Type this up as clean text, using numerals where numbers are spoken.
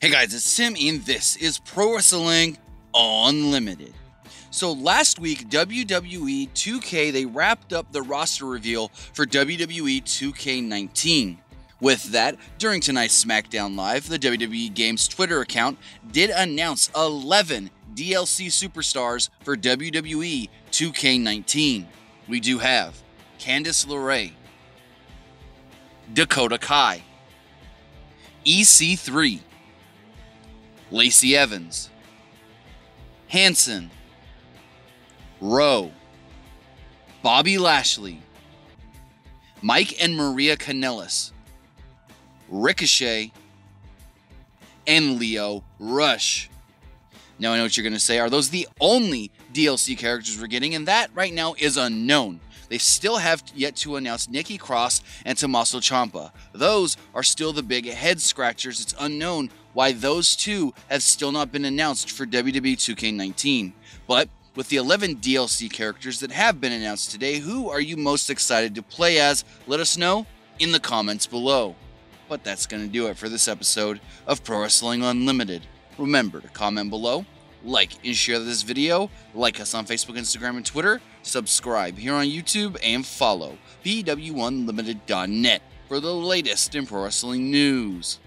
Hey guys, it's Sim and this is Pro Wrestling Unlimited. So last week, WWE 2K, they wrapped up the roster reveal for WWE 2K19. With that, during tonight's SmackDown Live, the WWE Games Twitter account did announce 11 DLC superstars for WWE 2K19. We do have Candice LeRae, Dakota Kai, EC3, Lacey Evans, Hanson, Rowe, Bobby Lashley, Mike and Maria Kanellis, Ricochet, and Leo Rush. Now I know what you're going to say. Are those the only DLC characters we're getting? And that right now is unknown. They still have yet to announce Nikki Cross and Tommaso Ciampa. Those are still the big head scratchers. It's unknown why those two have still not been announced for WWE 2K19. But with the 11 DLC characters that have been announced today, who are you most excited to play as? Let us know in the comments below. But that's going to do it for this episode of Pro Wrestling Unlimited. Remember to comment below, like and share this video, like us on Facebook, Instagram, and Twitter, subscribe here on YouTube, and follow PW1Limited.net for the latest in pro wrestling news.